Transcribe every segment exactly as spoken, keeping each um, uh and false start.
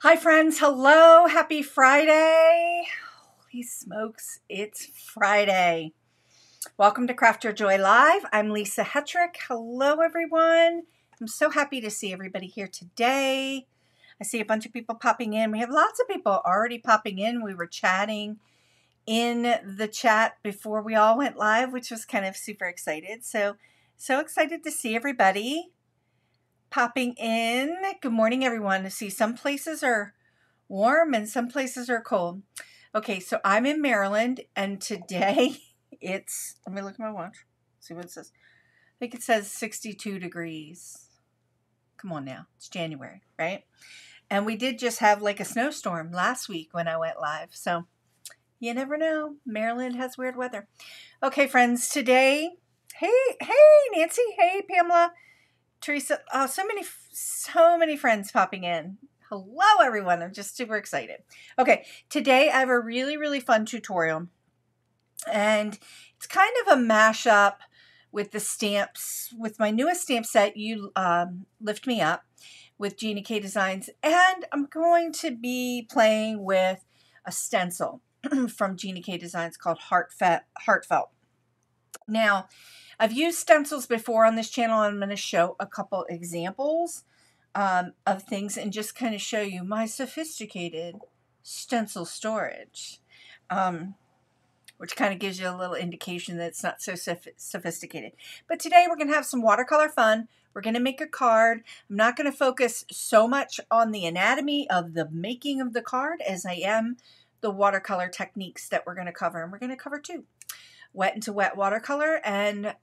Hi friends, hello, happy Friday. Holy smokes, it's Friday. Welcome to Craft Your Joy Live. I'm Lisa Hetrick. Hello everyone. I'm so happy to see everybody here today. I see a bunch of people popping in. We have lots of people already popping in. We were chatting in the chat before we all went live, which was kind of super excited. So, so excited to see everybody popping in. Good morning, everyone. I see some places are warm and some places are cold. Okay, so I'm in Maryland, and today it's, let me look at my watch, see what it says. I think it says sixty-two degrees. Come on now, it's January, right? And we did just have like a snowstorm last week when I went live, so you never know. Maryland has weird weather. Okay, friends, today, hey, hey, Nancy, hey, Pamela, Teresa, oh, so many, so many friends popping in. Hello, everyone. I'm just super excited. Okay, today I have a really, really fun tutorial. And it's kind of a mashup with the stamps, with my newest stamp set, You um, Lift Me Up, with Gina K Designs. And I'm going to be playing with a stencil from Gina K Designs called Heartfelt. Heartfelt. Now, I've used stencils before on this channel, and I'm going to show a couple examples um, of things and just kind of show you my sophisticated stencil storage, um, which kind of gives you a little indication that it's not so sophisticated. But today we're going to have some watercolor fun. We're going to make a card. I'm not going to focus so much on the anatomy of the making of the card as I am the watercolor techniques that we're going to cover, and we're going to cover two. Wet into wet watercolor and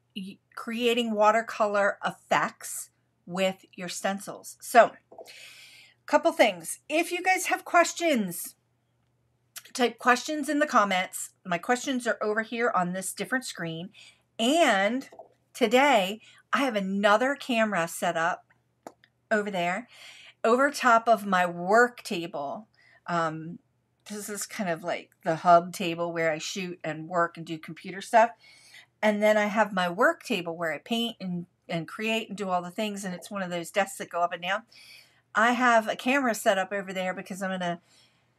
creating watercolor effects with your stencils. So, a couple things. If you guys have questions, type questions in the comments. My questions are over here on this different screen. And today I have another camera set up over there, over top of my work table. Um, This is kind of like the hub table where I shoot and work and do computer stuff. And then I have my work table where I paint and, and create and do all the things. And it's one of those desks that go up and down. I have a camera set up over there because I'm going to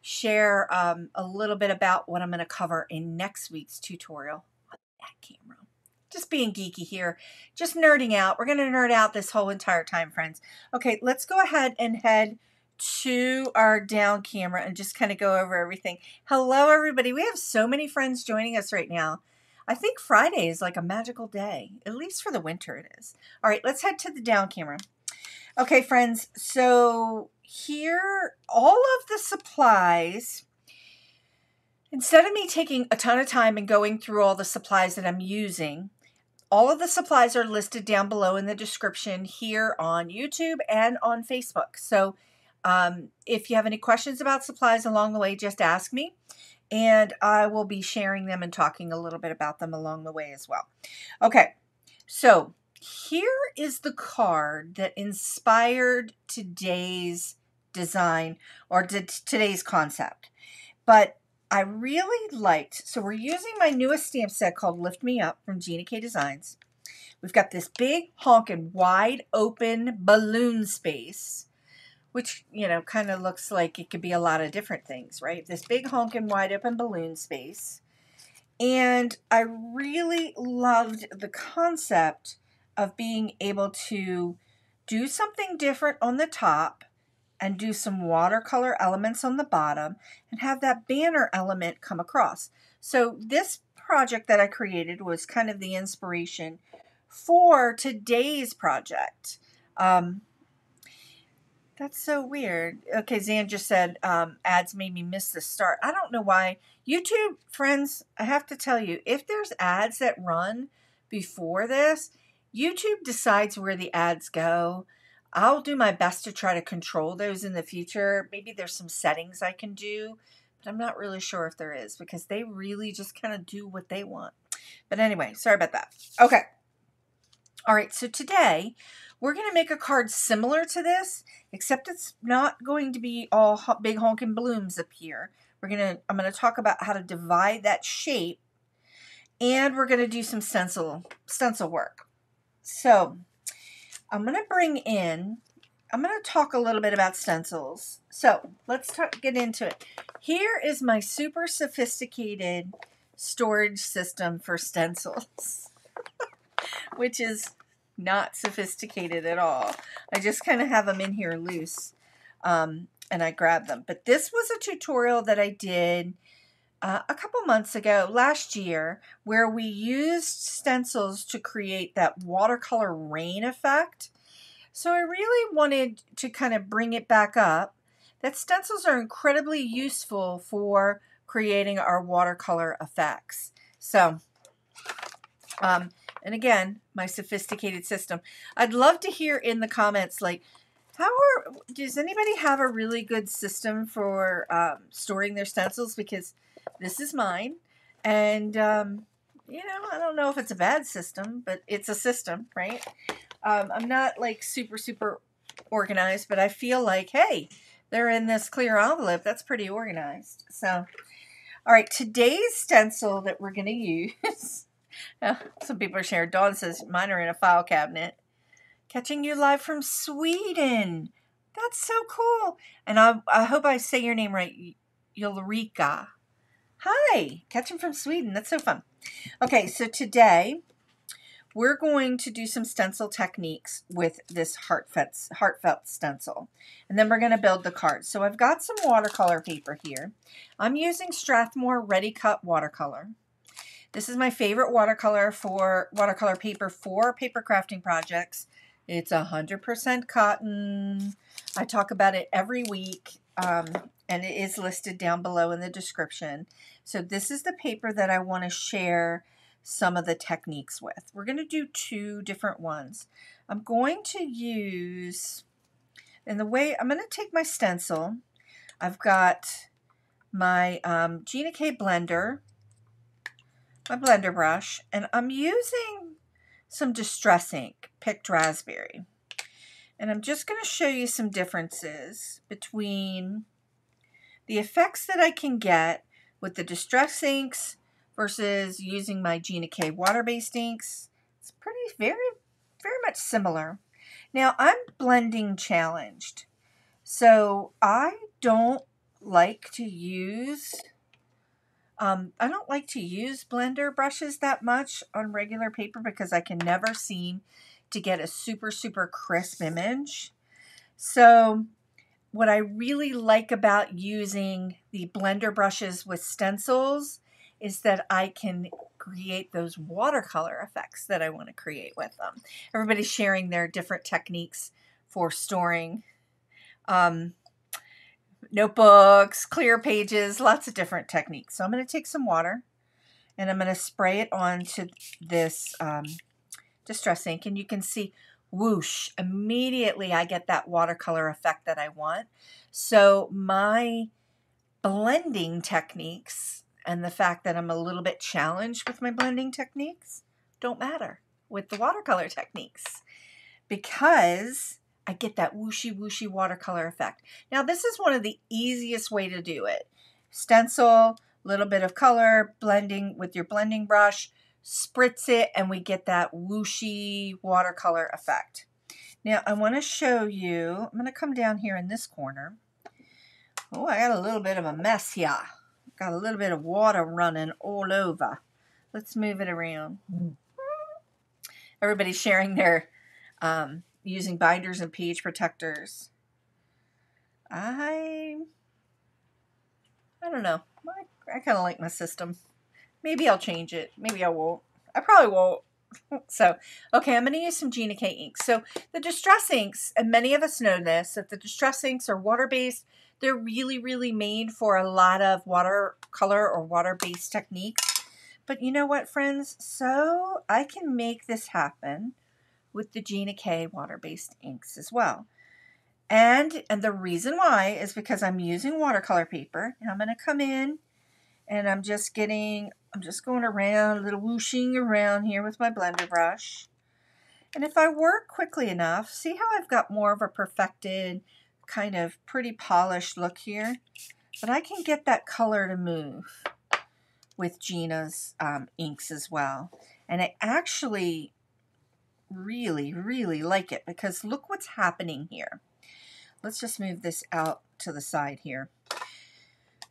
share um, a little bit about what I'm going to cover in next week's tutorial on that camera. Just being geeky here. Just nerding out. We're going to nerd out this whole entire time, friends. Okay, let's go ahead and head to our down camera and just kind of go over everything. Hello, everybody. We have so many friends joining us right now. I think Friday is like a magical day, at least for the winter it is. All right, let's head to the down camera. Okay, friends, so here, all of the supplies, instead of me taking a ton of time and going through all the supplies that I'm using, all of the supplies are listed down below in the description here on YouTube and on Facebook. So Um, if you have any questions about supplies along the way, just ask me, and I will be sharing them and talking a little bit about them along the way as well. Okay, so here is the card that inspired today's design or today's concept. But I really liked, so we're using my newest stamp set called Lift Me Up from Gina K Designs. We've got this big honking wide open balloon space, which, you know, kind of looks like it could be a lot of different things, right? This big honking wide open balloon space. And I really loved the concept of being able to do something different on the top and do some watercolor elements on the bottom and have that banner element come across. So this project that I created was kind of the inspiration for today's project. Um, That's so weird. Okay, Zan just said, um, ads made me miss the start. I don't know why. YouTube, friends, I have to tell you, if there's ads that run before this, YouTube decides where the ads go. I'll do my best to try to control those in the future. Maybe there's some settings I can do, but I'm not really sure if there is because they really just kind of do what they want. But anyway, sorry about that. Okay. All right, so today we're going to make a card similar to this, except it's not going to be all big honking blooms up here. We're going to, I'm going to talk about how to divide that shape, and we're going to do some stencil, stencil work. So I'm going to bring in I'm going to talk a little bit about stencils. So let's talk, get into it. Here is my super sophisticated storage system for stencils, which is not sophisticated at all. I just kind of have them in here loose, um, and I grab them. But this was a tutorial that I did uh, a couple months ago, last year, where we used stencils to create that watercolor rain effect. So I really wanted to kind of bring it back up, that stencils are incredibly useful for creating our watercolor effects. So, um, and again, my sophisticated system. I'd love to hear in the comments, like, how are, does anybody have a really good system for um, storing their stencils? Because this is mine. And, um, you know, I don't know if it's a bad system, but it's a system, right? Um, I'm not like super, super organized, but I feel like, hey, they're in this clear envelope. That's pretty organized. So, all right, today's stencil that we're going to use. Now, some people are sharing. Dawn says, mine are in a file cabinet. Catching you live from Sweden. That's so cool. And I, I hope I say your name right. Ulrika. Hi. Catching from Sweden. That's so fun. Okay, so today we're going to do some stencil techniques with this heartfelt, heartfelt stencil. And then we're going to build the card. So I've got some watercolor paper here. I'm using Strathmore Ready Cut watercolor. This is my favorite watercolor for watercolor paper for paper crafting projects. It's one hundred percent cotton. I talk about it every week, um, and it is listed down below in the description. So this is the paper that I want to share some of the techniques with. We're going to do two different ones. I'm going to use, and the way I'm going to take my stencil, I've got my um, Gina K blender, my blender brush, and I'm using some Distress Ink, Picked Raspberry. And I'm just going to show you some differences between the effects that I can get with the Distress Inks versus using my Gina K water-based inks. It's pretty, very, very much similar. Now, I'm blending challenged, so I don't like to use, um, I don't like to use blender brushes that much on regular paper because I can never seem to get a super, super crisp image. So what I really like about using the blender brushes with stencils is that I can create those watercolor effects that I want to create with them. Everybody's sharing their different techniques for storing um, notebooks, clear pages, lots of different techniques. So I'm going to take some water and I'm going to spray it onto this um, Distress Ink, and you can see, whoosh, immediately I get that watercolor effect that I want. So my blending techniques and the fact that I'm a little bit challenged with my blending techniques don't matter with the watercolor techniques because I get that whooshy, whooshy watercolor effect. Now, this is one of the easiest way to do it. Stencil, little bit of color, blending with your blending brush, spritz it, and we get that whooshy watercolor effect. Now, I want to show you, I'm going to come down here in this corner. Oh, I got a little bit of a mess here. Got a little bit of water running all over. Let's move it around. Everybody's sharing their um, using binders and page protectors. I I don't know. I, I kind of like my system. Maybe I'll change it. Maybe I won't. I probably won't. So, okay, I'm going to use some Gina K inks. So the Distress Inks, and many of us know this, that the Distress Inks are water-based. They're really, really made for a lot of watercolor or water-based techniques. But you know what, friends? So I can make this happen with the Gina K water-based inks as well. And, and the reason why is because I'm using watercolor paper. And I'm going to come in and I'm just getting, I'm just going around, a little whooshing around here with my blender brush. And if I work quickly enough, see how I've got more of a perfected kind of pretty polished look here, but I can get that color to move with Gina's um, inks as well. And I actually really, really like it because look what's happening here. let's just move this out to the side here.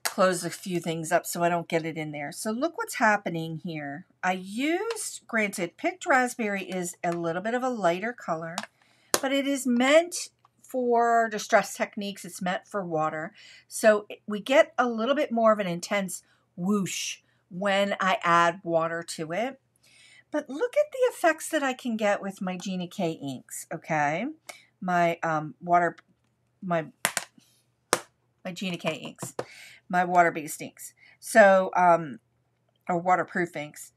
Close a few things up so I don't get it in there. So look what's happening here. I used, granted, Picked Raspberry is a little bit of a lighter color, but it is meant for distress techniques. It's meant for water. So we get a little bit more of an intense whoosh when I add water to it. But look at the effects that I can get with my Gina K inks, okay? My um, water, my, my Gina K inks. My water-based inks, so um, or waterproof inks.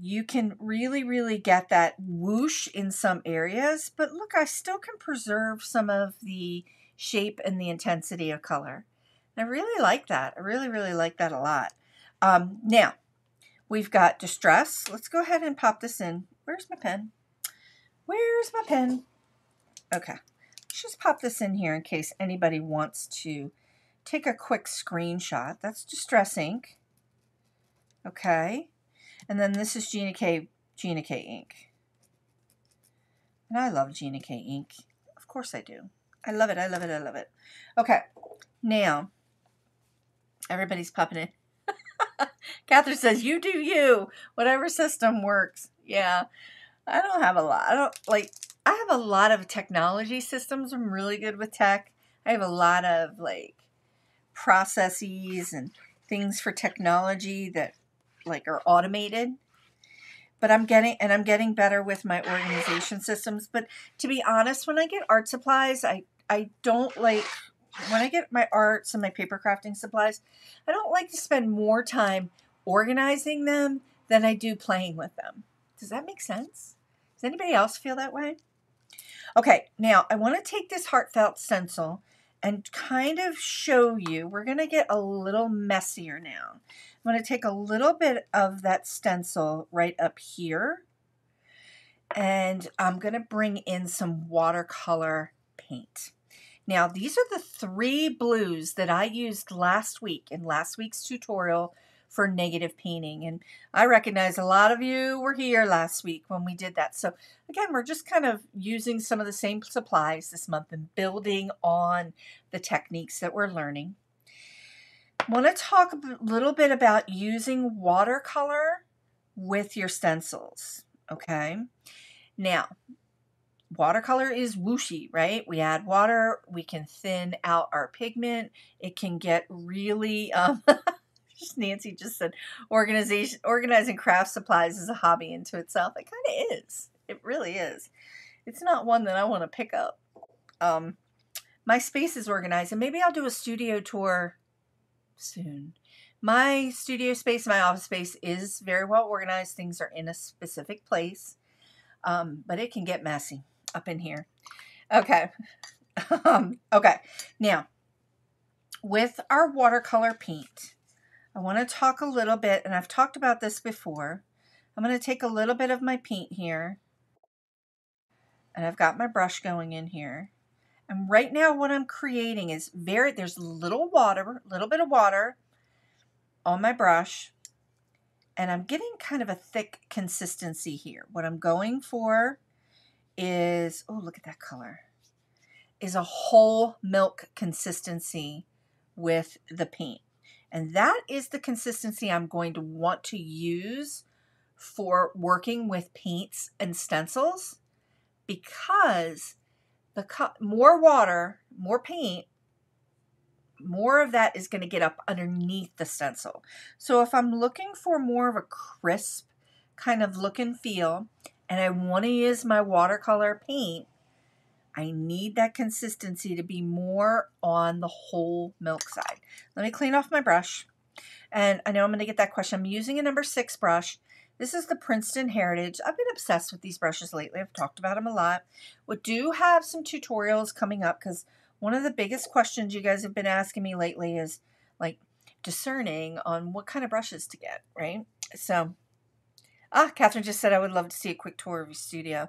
You can really, really get that whoosh in some areas, but look, I still can preserve some of the shape and the intensity of color. And I really like that. I really, really like that a lot. Um, now, we've got Distress. Let's go ahead and pop this in. Where's my pen? Where's my pen? Okay, let's just pop this in here in case anybody wants to take a quick screenshot. That's Distress Ink. Okay. And then this is Gina K, Gina K ink. And I love Gina K ink. Of course I do. I love it. I love it. I love it. Okay. Now, everybody's popping in. Catherine says, you do you. Whatever system works. Yeah. I don't have a lot. I don't, like, I have a lot of technology systems. I'm really good with tech. I have a lot of, like, processes and things for technology that like are automated, but I'm getting, and I'm getting better with my organization systems. But to be honest, when I get art supplies, I, I don't like, when I get my arts and my paper crafting supplies, I don't like to spend more time organizing them than I do playing with them. Does that make sense? Does anybody else feel that way? Okay. Now I want to take this Heartfelt stencil and kind of show you, we're going to get a little messier now. I'm going to take a little bit of that stencil right up here, and I'm going to bring in some watercolor paint. Now, these are the three blues that I used last week in last week's tutorial for negative painting. And I recognize a lot of you were here last week when we did that. So again, we're just kind of using some of the same supplies this month and building on the techniques that we're learning. I want to talk a little bit about using watercolor with your stencils. Okay. Now, watercolor is whooshy, right? We add water, we can thin out our pigment. It can get really, um, Nancy just said, organization, organizing craft supplies is a hobby into itself. It kind of is. It really is. It's not one that I want to pick up. Um, my space is organized, and maybe I'll do a studio tour soon. My studio space, my office space is very well organized. Things are in a specific place, um, but it can get messy up in here. Okay. um, okay. Now, with our watercolor paint, I want to talk a little bit, and I've talked about this before. I'm going to take a little bit of my paint here, and I've got my brush going in here. And right now what I'm creating is very, there's little water, little bit of water on my brush, and I'm getting kind of a thick consistency here. What I'm going for is, oh, look at that color, is a whole milk consistency with the paint. And that is the consistency I'm going to want to use for working with paints and stencils, because the more water, more paint, more of that is going to get up underneath the stencil. So if I'm looking for more of a crisp kind of look and feel, and I want to use my watercolor paint, I need that consistency to be more on the whole milk side. Let me clean off my brush. And I know I'm going to get that question. I'm using a number six brush. This is the Princeton Heritage. I've been obsessed with these brushes lately. I've talked about them a lot. We do have some tutorials coming up, because one of the biggest questions you guys have been asking me lately is like discerning on what kind of brushes to get, right? So, ah, Catherine just said, I would love to see a quick tour of your studio.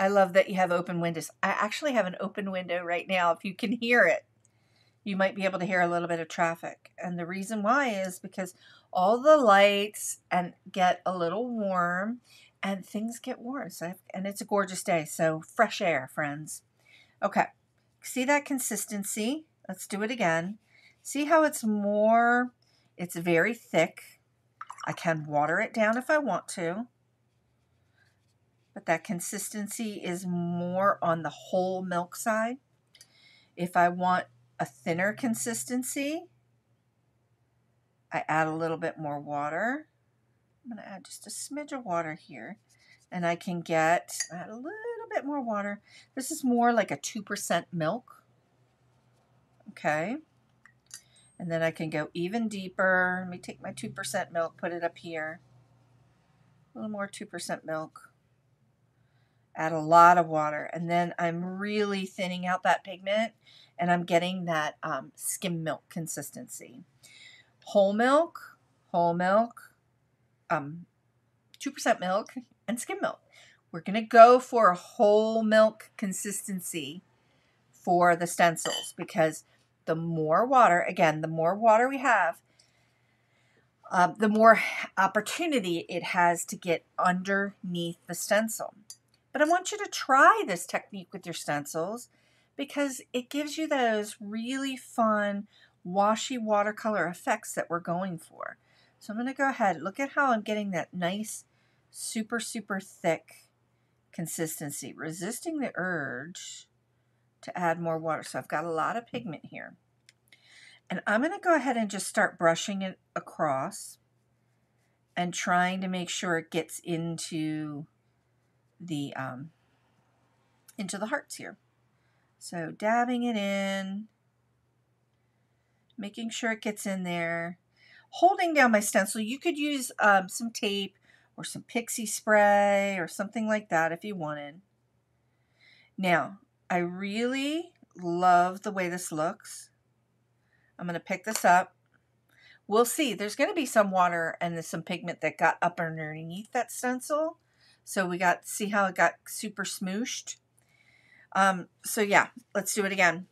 I love that you have open windows. I actually have an open window right now. If you can hear it, you might be able to hear a little bit of traffic. And the reason why is because all the lights and get a little warm, and things get warm. So, and it's a gorgeous day. So fresh air, friends. Okay. See that consistency? Let's do it again. See how it's more, it's very thick. I can water it down if I want to, but that consistency is more on the whole milk side. If I want a thinner consistency, I add a little bit more water. I'm gonna add just a smidge of water here, and I can get add a little bit more water. This is more like a two percent milk, okay? And then I can go even deeper. Let me take my two percent milk, put it up here. A little more two percent milk. Add a lot of water. And then I'm really thinning out that pigment, and I'm getting that um, skim milk consistency. Whole milk, whole milk, um, two percent milk, and skim milk. We're going to go for a whole milk consistency for the stencils, because the more water, again, the more water we have, uh, the more opportunity it has to get underneath the stencil. But I want you to try this technique with your stencils, because it gives you those really fun washy watercolor effects that we're going for. So I'm going to go ahead. Look at how I'm getting that nice, super, super thick consistency, resisting the urge to add more water. So I've got a lot of pigment here, and I'm going to go ahead and just start brushing it across and trying to make sure it gets into the um, into the hearts here. So dabbing it in, making sure it gets in there, holding down my stencil. You could use um, some tape or some pixie spray or something like that if you wanted. Now, I really love the way this looks. I'm going to pick this up. We'll see. There's going to be some water and there's some pigment that got up underneath that stencil. So we got, see how it got super smooshed? Um, so yeah, let's do it again.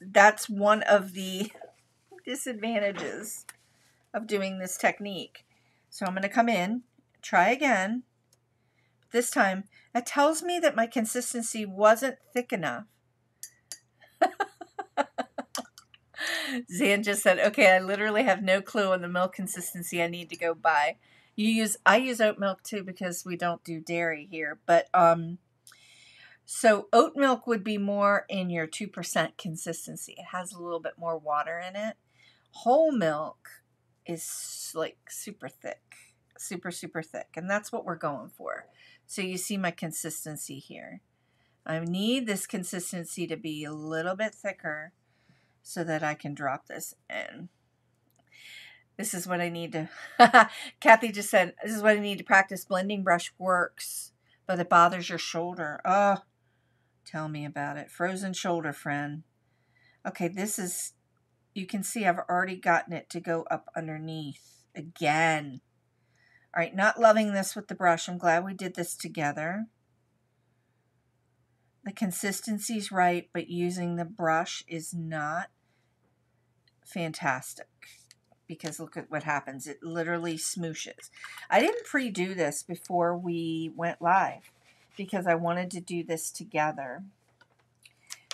That's one of the disadvantages of doing this technique. So I'm going to come in, try again. This time, that tells me that my consistency wasn't thick enough. Zan just said, okay, I literally have no clue on the milk consistency I need to go buy. You use, I use oat milk too, because we don't do dairy here. But um, so oat milk would be more in your two percent consistency. It has a little bit more water in it. Whole milk is like super thick, super, super thick. And that's what we're going for. So you see my consistency here. I need this consistency to be a little bit thicker so that I can drop this in. This is what I need to, Kathy just said, this is what I need to practice. Blending brush works, but it bothers your shoulder. Oh, tell me about it. Frozen shoulder, friend. Okay, this is, you can see I've already gotten it to go up underneath again. All right, not loving this with the brush. I'm glad we did this together. The consistency's right, but using the brush is not fantastic, because look at what happens. It literally smooshes. I didn't pre-do this before we went live because I wanted to do this together,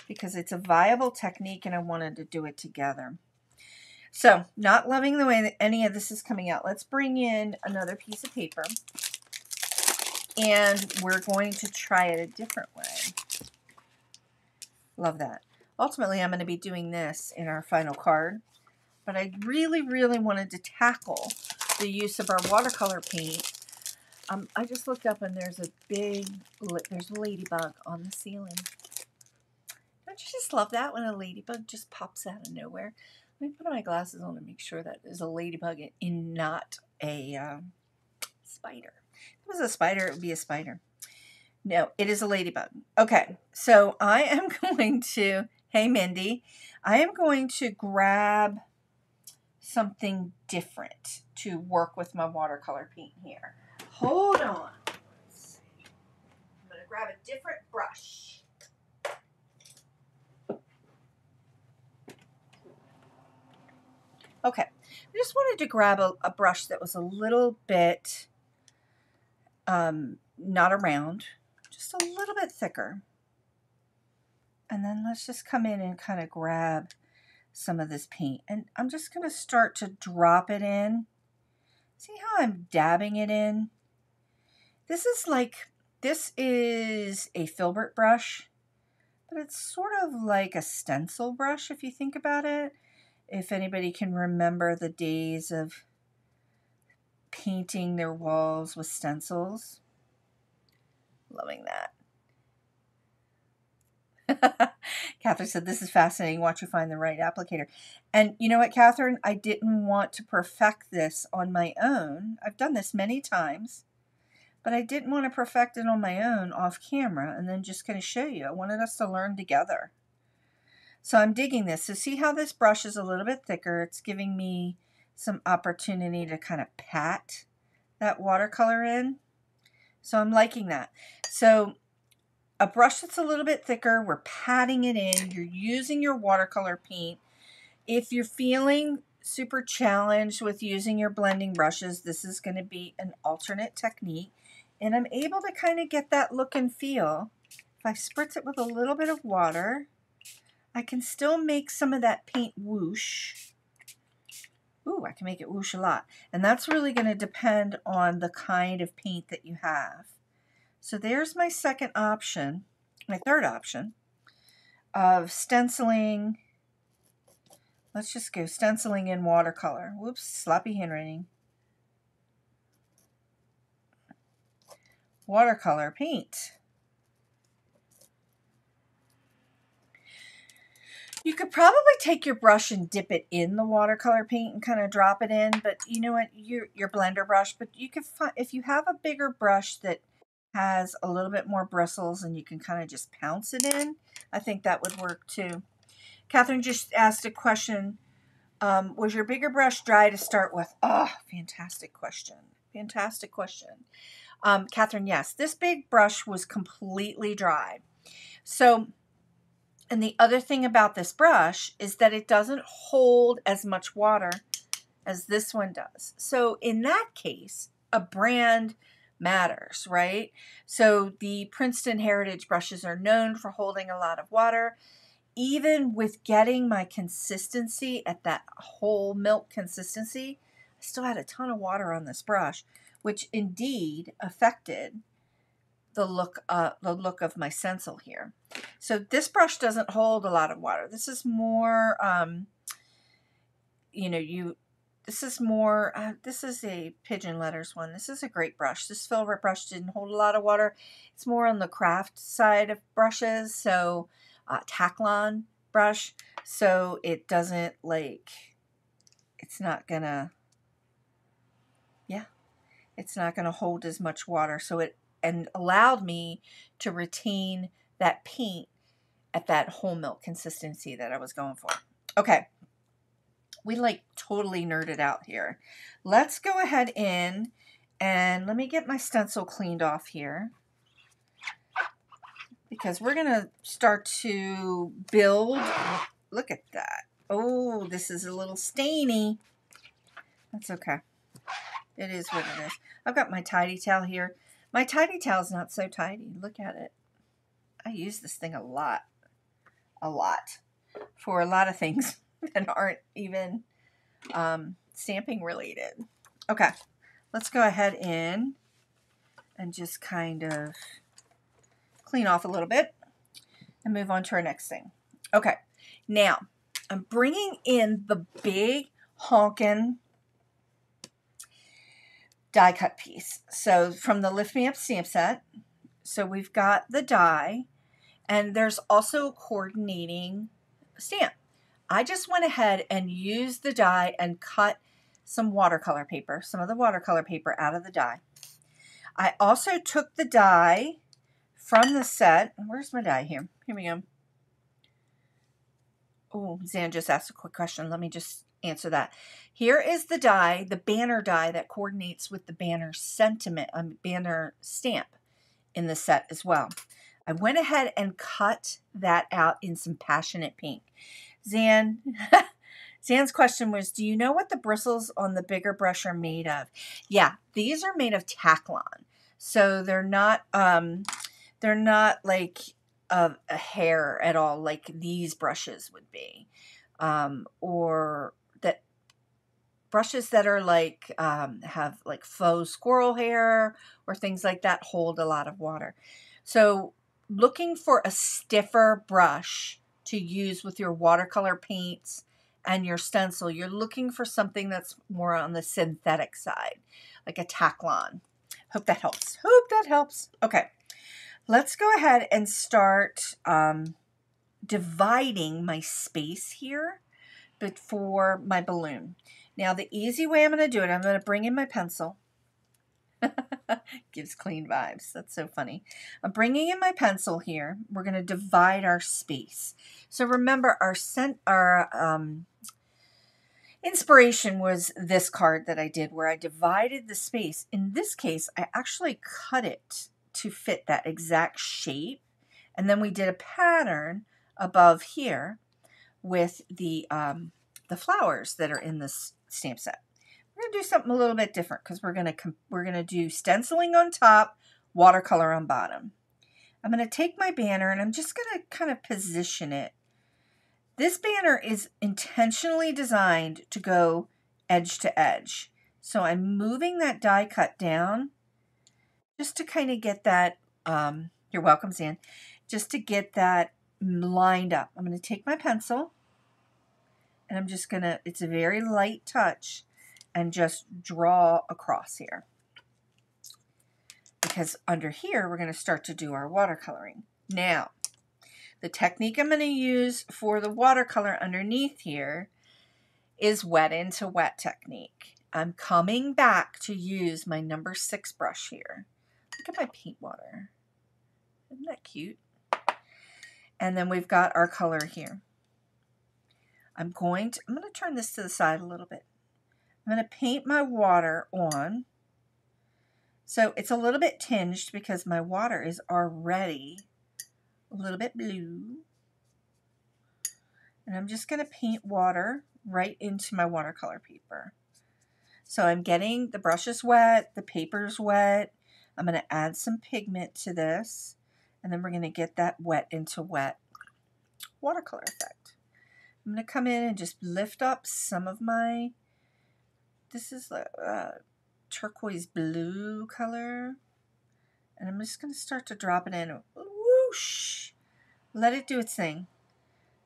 because it's a viable technique and I wanted to do it together. So, not loving the way that any of this is coming out. Let's bring in another piece of paper, and we're going to try it a different way. Love that. Ultimately, I'm going to be doing this in our final card, but I really, really wanted to tackle the use of our watercolor paint. Um, I just looked up, and there's a big, there's a ladybug on the ceiling. Don't you just love that when a ladybug just pops out of nowhere? Let me put my glasses on to make sure that there's a ladybug and not a uh, spider. If it was a spider, it would be a spider. No, it is a ladybug. Okay, so I am going to, hey Mindy, I am going to grab something different to work with my watercolor paint here. Hold on. Let's see. I'm going to grab a different brush. Okay, I just wanted to grab a, a brush that was a little bit, um, not around, just a little bit thicker. And then let's just come in and kind of grab some of this paint. And I'm just going to start to drop it in. See how I'm dabbing it in? This is like, this is a filbert brush, but it's sort of like a stencil brush if you think about it. If anybody can remember the days of painting their walls with stencils. Loving that. Catherine said, this is fascinating. Watch you find the right applicator. And you know what, Catherine? I didn't want to perfect this on my own. I've done this many times, but I didn't want to perfect it on my own off camera and then just kind of show you. I wanted us to learn together. So I'm digging this. So see how this brush is a little bit thicker? It's giving me some opportunity to kind of pat that watercolor in. So I'm liking that. So a brush that's a little bit thicker, we're patting it in, you're using your watercolor paint. If you're feeling super challenged with using your blending brushes, this is going to be an alternate technique. And I'm able to kind of get that look and feel. If I spritz it with a little bit of water, I can still make some of that paint whoosh. Ooh, I can make it whoosh a lot. And that's really going to depend on the kind of paint that you have. So there's my second option, my third option of stenciling. Let's just go stenciling in watercolor. Whoops, sloppy handwriting. Watercolor paint. You could probably take your brush and dip it in the watercolor paint and kind of drop it in, but you know what, your, your blender brush, but you could find, if you have a bigger brush that has a little bit more bristles and you can kind of just pounce it in, I think that would work too. Catherine just asked a question, um, was your bigger brush dry to start with? Oh, fantastic question, fantastic question. Um, Catherine, yes, this big brush was completely dry. So, and the other thing about this brush is that it doesn't hold as much water as this one does. So in that case, a brand matters, right? So the Princeton Heritage brushes are known for holding a lot of water. Even with getting my consistency at that whole milk consistency, I still had a ton of water on this brush, which indeed affected the look, uh, the look of my stencil here. So this brush doesn't hold a lot of water. This is more, um, you know, you, this is more, uh, this is a Pigeon Letters one. This is a great brush. This filbert brush didn't hold a lot of water. It's more on the craft side of brushes. So uh, Taclon brush. So it doesn't like, it's not gonna, yeah, it's not gonna hold as much water. So it, and allowed me to retain that paint at that whole milk consistency that I was going for. Okay, we like totally nerded out here. Let's go ahead in and let me get my stencil cleaned off here because we're gonna start to build. Look at that. Oh, this is a little stainy. That's okay. It is what it is. I've got my tidy towel here. My tidy towel's not so tidy. Look at it. I use this thing a lot, a lot, for a lot of things that aren't even um, stamping related. Okay, let's go ahead in and just kind of clean off a little bit and move on to our next thing. Okay, now I'm bringing in the big honkin' die cut piece. So from the Lift Me Up stamp set. So we've got the die and there's also a coordinating stamp. I just went ahead and used the die and cut some watercolor paper, some of the watercolor paper out of the die. I also took the die from the set. Where's my die here? Here we go. Oh, Zan just asked a quick question. Let me just answer that. Here is the die, the banner die that coordinates with the banner sentiment, um, banner stamp in the set as well. I went ahead and cut that out in some Passionate Pink. Zan, Zan's question was, do you know what the bristles on the bigger brush are made of? Yeah, these are made of Taclon. So they're not, um, they're not like of a hair at all, like these brushes would be, um, or that brushes that are like, um, have like faux squirrel hair or things like that hold a lot of water. So looking for a stiffer brush to use with your watercolor paints and your stencil, you're looking for something that's more on the synthetic side, like a Taclon. Hope that helps. Hope that helps. Okay. Let's go ahead and start um, dividing my space here before my balloon. Now, the easy way I'm going to do it, I'm going to bring in my pencil. Gives clean vibes. That's so funny. I'm bringing in my pencil here. We're going to divide our space. So remember, our scent, our um, inspiration was this card that I did where I divided the space. In this case, I actually cut it to fit that exact shape, and then we did a pattern above here with the um, the flowers that are in this stamp set. We're gonna do something a little bit different because we're gonna we're gonna do stenciling on top, watercolor on bottom. I'm gonna take my banner and I'm just gonna kind of position it. This banner is intentionally designed to go edge to edge, so I'm moving that die cut down. Just to kind of get that, um, you're welcome, Zan, just to get that lined up. I'm going to take my pencil and I'm just going to, it's a very light touch, and just draw across here. Because under here, we're going to start to do our watercoloring. Now, the technique I'm going to use for the watercolor underneath here is wet into wet technique. I'm coming back to use my number six brush here. Look at my paint water. Isn't that cute? And then we've got our color here. I'm going to, I'm going to turn this to the side a little bit. I'm going to paint my water on. So it's a little bit tinged because my water is already a little bit blue. And I'm just going to paint water right into my watercolor paper. So I'm getting the brushes wet, the paper's wet. I'm going to add some pigment to this, and then we're going to get that wet into wet watercolor effect. I'm going to come in and just lift up some of my, this is the uh, turquoise blue color, and I'm just going to start to drop it in. Whoosh! Let it do its thing.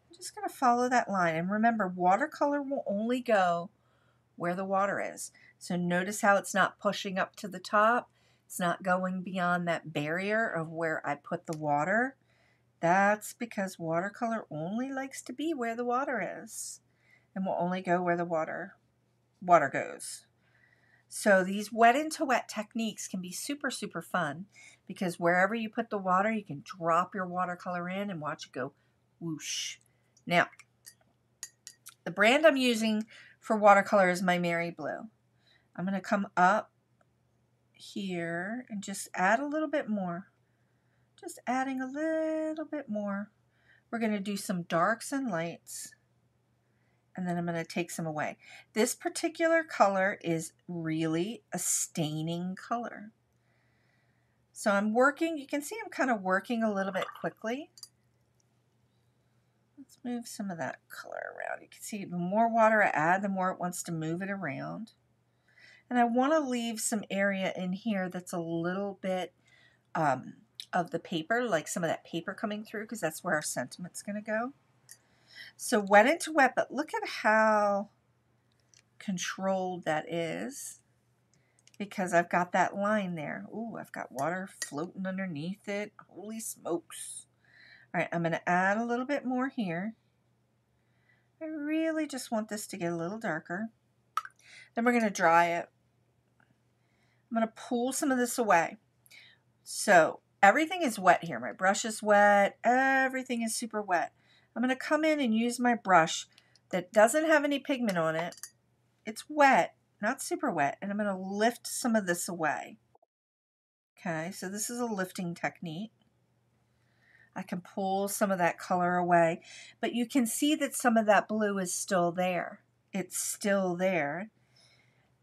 I'm just going to follow that line, and remember, watercolor will only go where the water is. So notice how it's not pushing up to the top. It's not going beyond that barrier of where I put the water. That's because watercolor only likes to be where the water is and will only go where the water water goes. So these wet into wet techniques can be super, super fun because wherever you put the water, you can drop your watercolor in and watch it go whoosh. Now, the brand I'm using for watercolor is MaimeriBlu. I'm going to come up here and just add a little bit more. Just adding a little bit more. We're going to do some darks and lights, and then I'm going to take some away. This particular color is really a staining color. So I'm working, you can see I'm kind of working a little bit quickly. Let's move some of that color around. You can see the more water I add, the more it wants to move it around. And I want to leave some area in here that's a little bit um, of the paper, like some of that paper coming through, because that's where our sentiment's going to go. So wet into wet, but look at how controlled that is, because I've got that line there. Ooh, I've got water floating underneath it. Holy smokes. All right, I'm going to add a little bit more here. I really just want this to get a little darker. Then we're going to dry it. I'm going to pull some of this away. So everything is wet here. My brush is wet. Everything is super wet. I'm going to come in and use my brush that doesn't have any pigment on it. It's wet, not super wet. And I'm going to lift some of this away. Okay, so this is a lifting technique. I can pull some of that color away. But you can see that some of that blue is still there. It's still there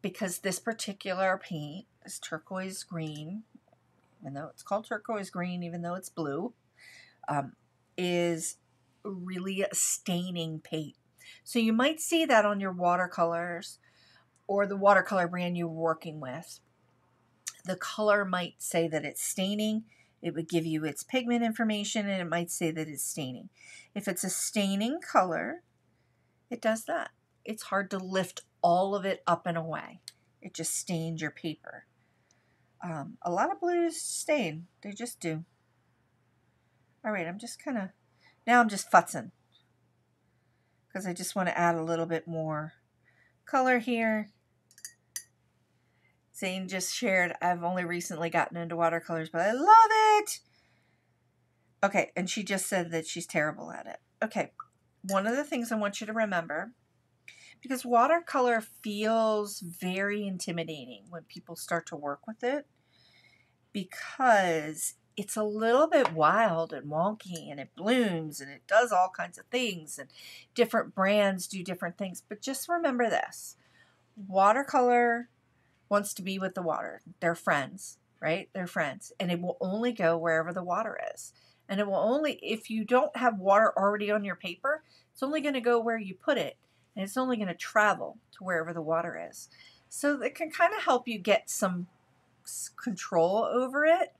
because this particular paint is turquoise green, even though it's called turquoise green, even though it's blue. um, is really staining paint. So you might see that on your watercolors or the watercolor brand you're working with. The color might say that it's staining. It would give you its pigment information, and it might say that it's staining. If it's a staining color, it does that. It's hard to lift all of it up and away. It just stains your paper. Um, a lot of blues stain. They just do. All right, I'm just kind of, now I'm just futzing, because I just want to add a little bit more color here. Zane just shared, I've only recently gotten into watercolors, but I love it. Okay, and she just said that she's terrible at it. Okay, one of the things I want you to remember, because watercolor feels very intimidating when people start to work with it, because it's a little bit wild and wonky, and it blooms and it does all kinds of things, and different brands do different things. But just remember this, watercolor wants to be with the water. They're friends, right? They're friends, and it will only go wherever the water is. And it will only, if you don't have water already on your paper, it's only going to go where you put it, and it's only going to travel to wherever the water is. So it can kind of help you get some control over it,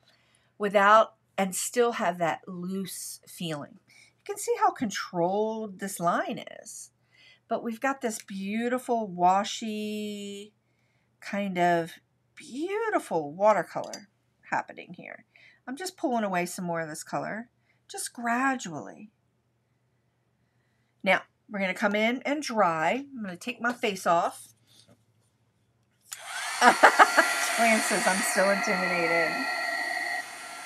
without, and still have that loose feeling. You can see how controlled this line is, but we've got this beautiful washy kind of beautiful watercolor happening here. I'm just pulling away some more of this color, just gradually. Now we're going to come in and dry. I'm going to take my face off. Joanne says I'm still intimidated.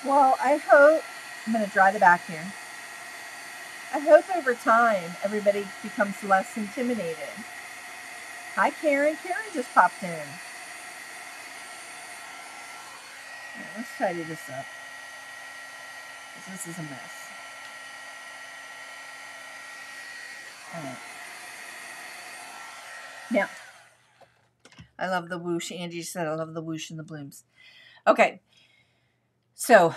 Well, I hope, I'm going to dry the back here. I hope over time everybody becomes less intimidated. Hi, Karen. Karen just popped in. All right, let's tidy this up, because this is a mess. All right. Now, I love the whoosh. Angie said I love the whoosh and the blooms. Okay. So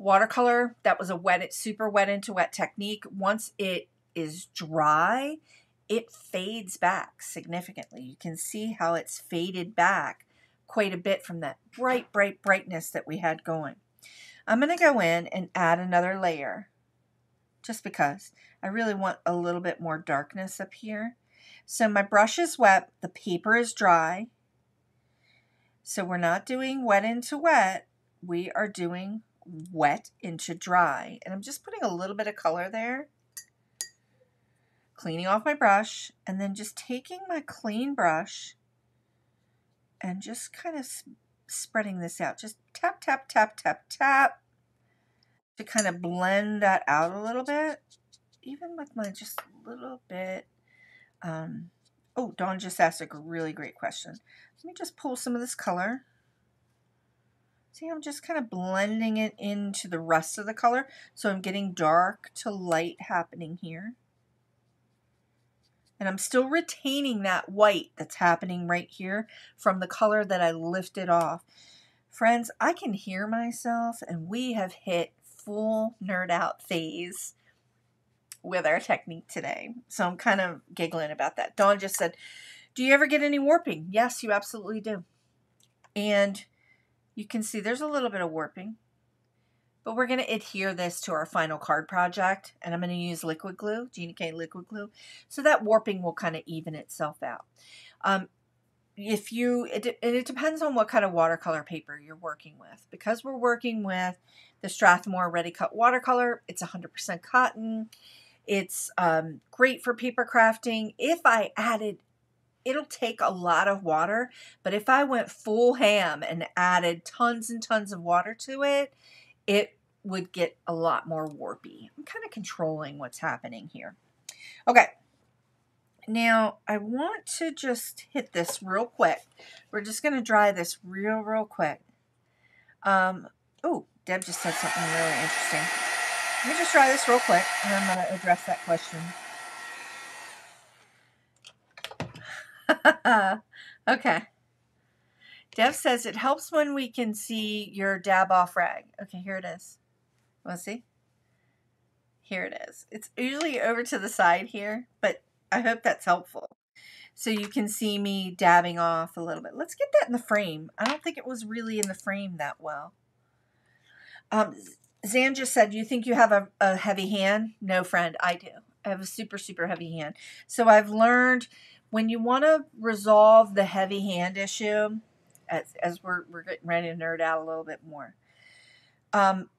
watercolor, that was a wet, it's super wet into wet technique. Once it is dry, it fades back significantly. You can see how it's faded back quite a bit from that bright, bright brightness that we had going. I'm going to go in and add another layer just because I really want a little bit more darkness up here. So my brush is wet, the paper is dry. So we're not doing wet into wet. We are doing wet into dry, and I'm just putting a little bit of color there, cleaning off my brush, and then just taking my clean brush and just kind of spreading this out. Just tap, tap, tap, tap, tap to kind of blend that out a little bit, even with my just a little bit. Um, oh, Dawn just asked a really great question. Let me just pull some of this color. See, I'm just kind of blending it into the rest of the color. So I'm getting dark to light happening here. And I'm still retaining that white that's happening right here from the color that I lifted off. Friends, I can hear myself, and we have hit full nerd out phase with our technique today. So I'm kind of giggling about that. Dawn just said, do you ever get any warping? Yes, you absolutely do. And you can see there's a little bit of warping, but we're going to adhere this to our final card project, and I'm going to use liquid glue, Gina K liquid glue, so that warping will kind of even itself out. Um, if you, it, it depends on what kind of watercolor paper you're working with. Because we're working with the Strathmore Ready Cut Watercolor, it's one hundred percent cotton. It's um, great for paper crafting. If I added, it'll take a lot of water, but if I went full ham and added tons and tons of water to it, it would get a lot more warpy. I'm kind of controlling what's happening here. Okay, now I want to just hit this real quick. We're just going to dry this real, real quick. Um, oh, Deb just said something really interesting. Let me just dry this real quick, and I'm going to address that question. Okay. Dev says it helps when we can see your dab off rag. Okay, here it is. Want to see? Here it is. It's usually over to the side here, but I hope that's helpful. So you can see me dabbing off a little bit. Let's get that in the frame. I don't think it was really in the frame that well. Um, Zan just said, do you think you have a, a heavy hand? No, friend, I do. I have a super, super heavy hand. So I've learned when you want to resolve the heavy hand issue, as, as we're, we're getting ready to nerd out a little bit more, um,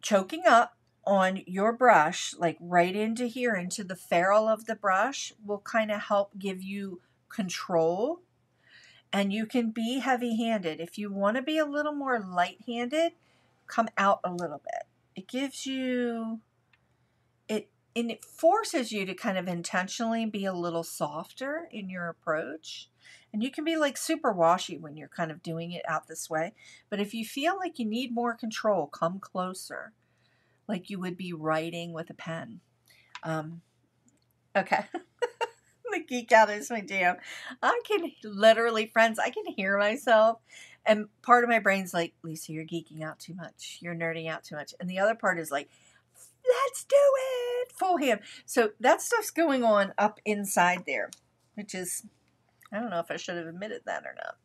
choking up on your brush, like right into here, into the ferrule of the brush, will kind of help give you control. And you can be heavy-handed. If you want to be a little more light-handed, come out a little bit. It gives you, it and it forces you to kind of intentionally be a little softer in your approach. And you can be like super washy when you're kind of doing it out this way. But if you feel like you need more control, come closer, like you would be writing with a pen. Um, okay. The geek out is my jam. I can literally, friends, I can hear myself. And part of my brain's like, Lisa, you're geeking out too much. You're nerding out too much. And the other part is like, let's do it. Full hand. So that stuff's going on up inside there, which is, I don't know if I should have admitted that or not.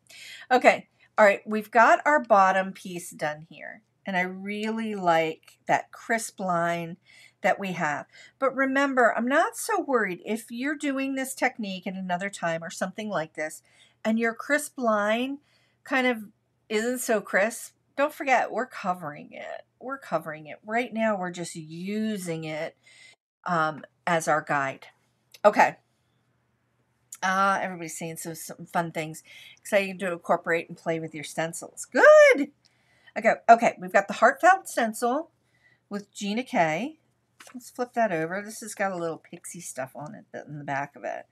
Okay. All right. We've got our bottom piece done here. And I really like that crisp line that we have. But remember, I'm not so worried if you're doing this technique at another time or something like this, and your crisp line kind of isn't so crisp. Don't forget, we're covering it. We're covering it. Right now, we're just using it um, as our guide. Okay. Uh, everybody's saying some, some fun things. Exciting to incorporate and play with your stencils. Good. Okay, okay, we've got the Heartfelt stencil with Gina K. Let's flip that over. This has got a little pixie stuff on it in the back of it.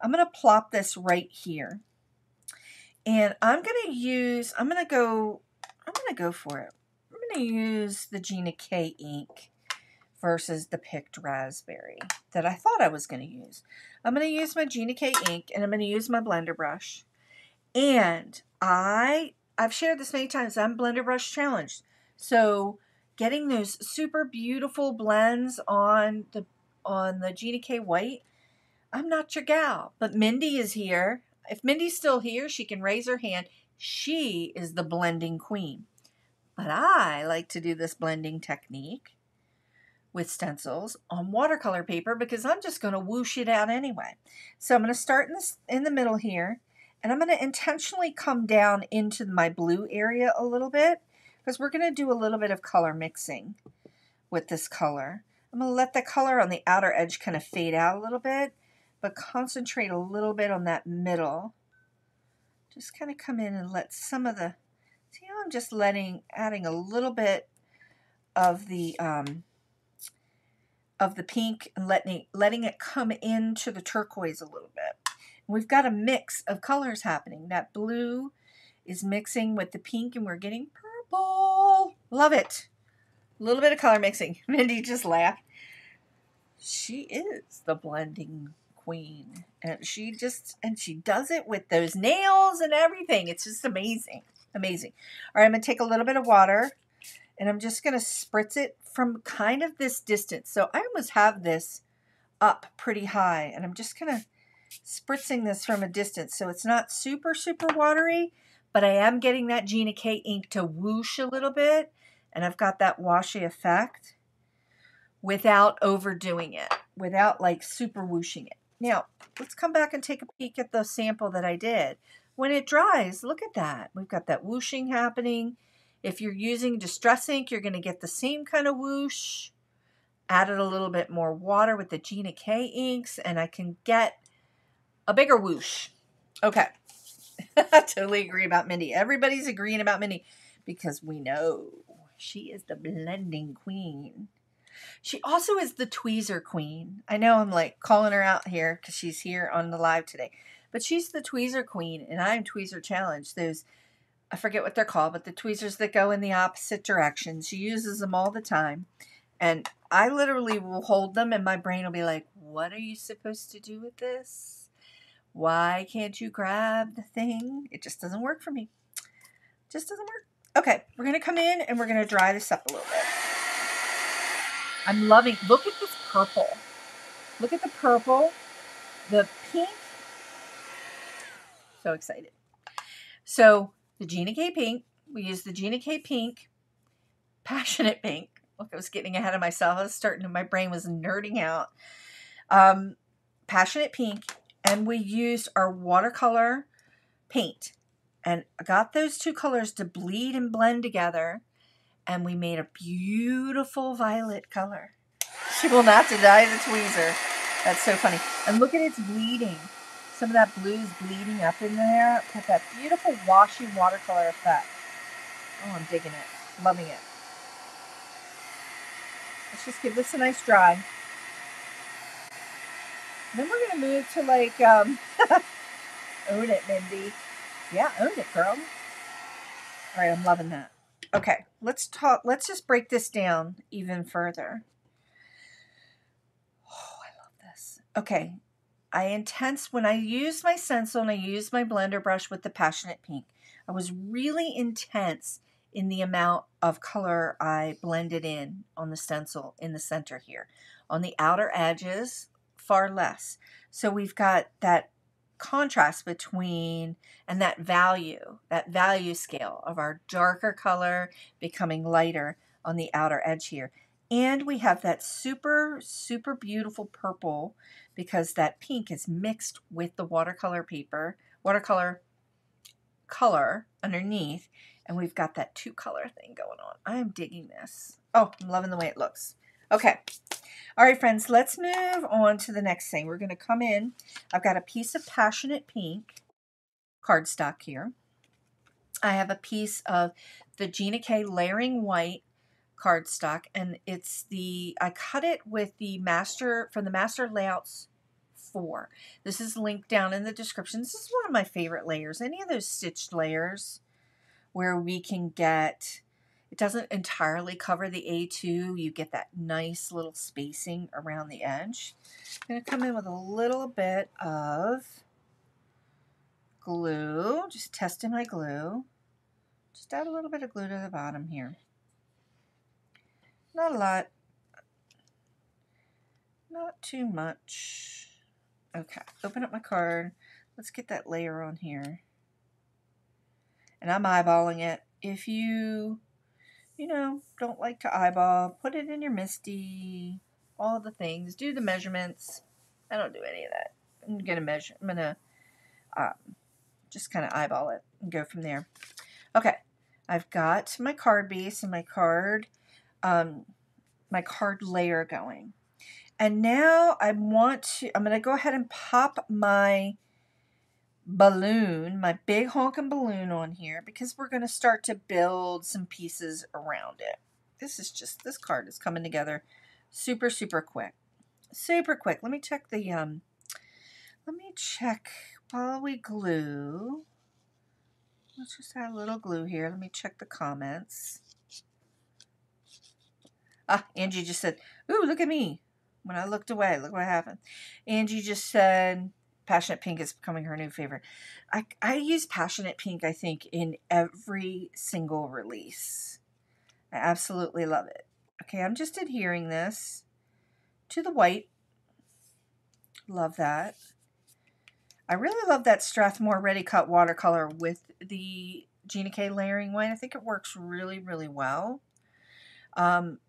I'm going to plop this right here. And I'm going to use, I'm going to go, I'm going to go for it. I'm going to use the Gina K ink versus the Picked Raspberry that I thought I was going to use. I'm going to use my Gina K ink, and I'm going to use my blender brush. And I... I've shared this many times. I'm blender brush challenged. So getting those super beautiful blends on the on the Gina K white, I'm not your gal. But Mindy is here. If Mindy's still here, she can raise her hand. She is the blending queen. But I like to do this blending technique with stencils on watercolor paper because I'm just going to whoosh it out anyway. So I'm going to start in this in the middle here. And I'm going to intentionally come down into my blue area a little bit because we're going to do a little bit of color mixing with this color. I'm going to let the color on the outer edge kind of fade out a little bit, but concentrate a little bit on that middle. Just kind of come in and let some of the, see how I'm just letting, adding a little bit of the, um, of the pink and letting, letting it come into the turquoise a little bit. We've got a mix of colors happening. That blue is mixing with the pink, and we're getting purple. Love it. A little bit of color mixing. Mindy just laughed. She is the blending queen. And she just, and she does it with those nails and everything. It's just amazing. Amazing. All right, I'm going to take a little bit of water, and I'm just going to spritz it from kind of this distance. So I almost have this up pretty high, and I'm just going to spritzing this from a distance so it's not super super watery, but I am getting that Gina K ink to whoosh a little bit, and I've got that washy effect without overdoing it, without like super whooshing it. Now let's come back and take a peek at the sample that I did. When it dries, look at that. We've got that whooshing happening. If you're using Distress Ink, you're going to get the same kind of whoosh. Added a little bit more water with the Gina K inks, and I can get a bigger whoosh. Okay. I totally agree about Mindy. Everybody's agreeing about Mindy because we know she is the blending queen. She also is the tweezer queen. I know I'm like calling her out here because she's here on the live today, but she's the tweezer queen, and I'm tweezer challenged. Those, I forget what they're called, but the tweezers that go in the opposite direction. She uses them all the time, and I literally will hold them and my brain will be like, what are you supposed to do with this? Why can't you grab the thing? It just doesn't work for me. It just doesn't work. Okay, we're going to come in and we're going to dry this up a little bit. I'm loving, look at this purple. Look at the purple, the pink. So excited. So the Gina K Pink, we used the Gina K Pink, Passionate Pink. Look, I was getting ahead of myself. I was starting, my brain was nerding out. Um, Passionate Pink, and we used our watercolor paint. And I got those two colors to bleed and blend together, and we made a beautiful violet color. She will not deny the tweezer. That's so funny. And look at its bleeding. Some of that blue is bleeding up in there. Put that beautiful washing watercolor effect. Oh, I'm digging it. Loving it. Let's just give this a nice dry. Then we're going to move to like, um, own it, Mindy. Yeah, own it, girl. All right, I'm loving that. Okay, let's talk. Let's just break this down even further. Oh, I love this. Okay, I intense when I used my stencil and I used my blender brush with the Passionate Pink, I was really intense in the amount of color I blended in on the stencil in the center here. On the outer edges, far less. So we've got that contrast between, and that value, that value scale of our darker color becoming lighter on the outer edge here. And we have that super, super beautiful purple because that pink is mixed with the watercolor paper, watercolor color underneath, and we've got that two color thing going on. I'm digging this. Oh, I'm loving the way it looks. Okay. All right, friends, let's move on to the next thing. We're going to come in. I've got a piece of Passionate Pink cardstock here. I have a piece of the Gina K Layering White cardstock, and it's the, I cut it with the master, from the Master Layouts four. This is linked down in the description. This is one of my favorite layers. Any of those stitched layers where we can get, it doesn't entirely cover the A two. You get that nice little spacing around the edge. I'm going to come in with a little bit of glue. Just testing my glue. Just add a little bit of glue to the bottom here. Not a lot. Not too much. Okay, open up my card. Let's get that layer on here. And I'm eyeballing it. If you... you know, don't like to eyeball, put it in your Misty, all the things, do the measurements. I don't do any of that. I'm going to measure, I'm going to um, just kind of eyeball it and go from there. Okay, I've got my card base and my card, um, my card layer going. And now I want to, I'm going to go ahead and pop my balloon, my big honking balloon on here, because we're going to start to build some pieces around it. This is just, this card is coming together super, super quick. Super quick. Let me check the, um, let me check while we glue. Let's just add a little glue here. Let me check the comments. Ah, Angie just said, ooh, look at me. When I looked away, look what happened. Angie just said, Passionate Pink is becoming her new favorite. I, I use Passionate Pink, I think, in every single release. I absolutely love it. Okay, I'm just adhering this to the white. Love that. I really love that Strathmore Ready Cut watercolor with the Gina K Layering White. I think it works really, really well. Um,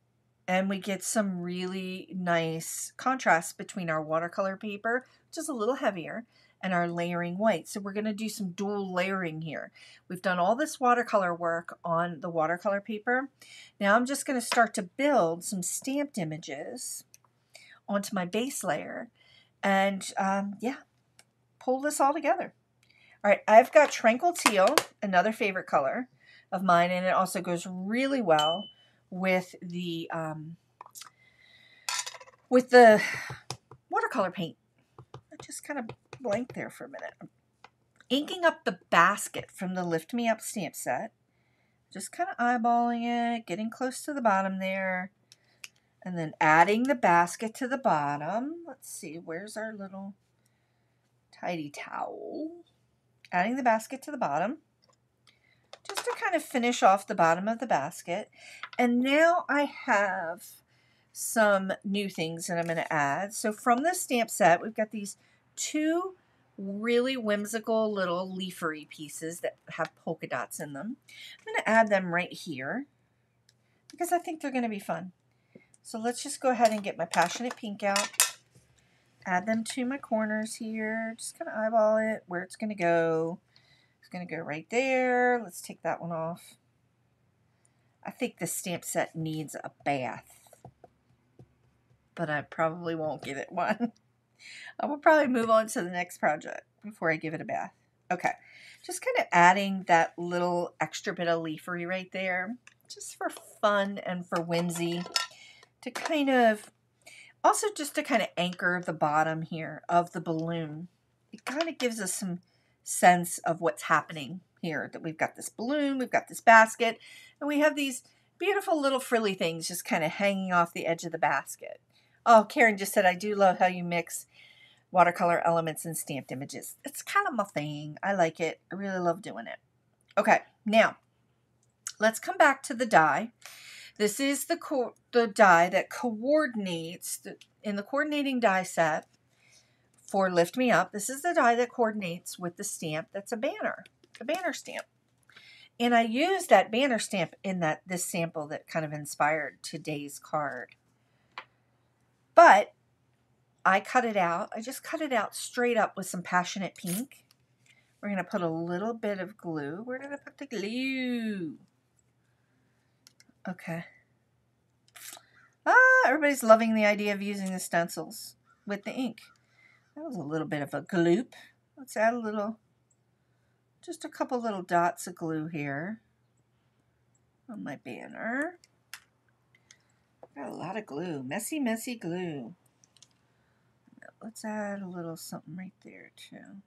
and we get some really nice contrast between our watercolor paper, which is a little heavier, and our layering white. So we're going to do some dual layering here. We've done all this watercolor work on the watercolor paper. Now I'm just going to start to build some stamped images onto my base layer and, um, yeah, pull this all together. All right, I've got Tranquil Teal, another favorite color of mine, and it also goes really well with the um, with the watercolor paint. I just kind of blanked there for a minute. I'm inking up the basket from the Lift Me Up stamp set. Just kind of eyeballing it, getting close to the bottom there, and then adding the basket to the bottom. Let's see, where's our little tidy towel? Adding the basket to the bottom, just to kind of finish off the bottom of the basket. And now I have some new things that I'm going to add. So from this stamp set, we've got these two really whimsical little leafery pieces that have polka dots in them. I'm going to add them right here because I think they're going to be fun. So let's just go ahead and get my Passionate Pink out, add them to my corners here, just kind of eyeball it, where it's going to go. It's going to go right there. Let's take that one off. I think this stamp set needs a bath, but I probably won't give it one. I will probably move on to the next project before I give it a bath. Okay, just kind of adding that little extra bit of leafery right there, just for fun and for whimsy, to kind of, also just to kind of anchor the bottom here of the balloon. It kind of gives us some sense of what's happening here, that we've got this balloon, we've got this basket, and we have these beautiful little frilly things just kind of hanging off the edge of the basket. Oh, Karen just said, I do love how you mix watercolor elements and stamped images. It's kind of my thing. I like it. I really love doing it. Okay, now let's come back to the die. This is the co the die that coordinates the, in the coordinating die set for Lift Me Up. This is the die that coordinates with the stamp that's a banner, the banner stamp. And I used that banner stamp in that this sample that kind of inspired today's card. But I cut it out. I just cut it out straight up with some Passionate Pink. We're going to put a little bit of glue. Where did I put the glue? Okay. Ah, everybody's loving the idea of using the stencils with the ink. That was a little bit of a gloop. Let's add a little, just a couple little dots of glue here on my banner. Got a lot of glue. Messy, messy glue. Let's add a little something right there too.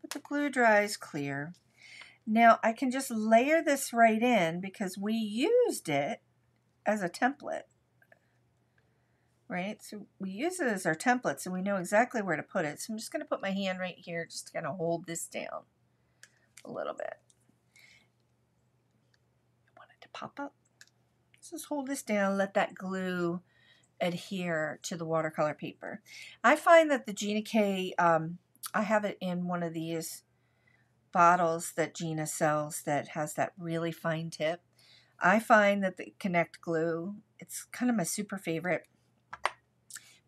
But the glue dries clear. Now I can just layer this right in because we used it as a template. Right? So we use it as our template so we know exactly where to put it. So I'm just going to put my hand right here just to kind of hold this down a little bit. I want it to pop up. Just hold this down, let that glue adhere to the watercolor paper. I find that the Gina K, um, I have it in one of these bottles that Gina sells that has that really fine tip. I find that the Connect glue, it's kind of my super favorite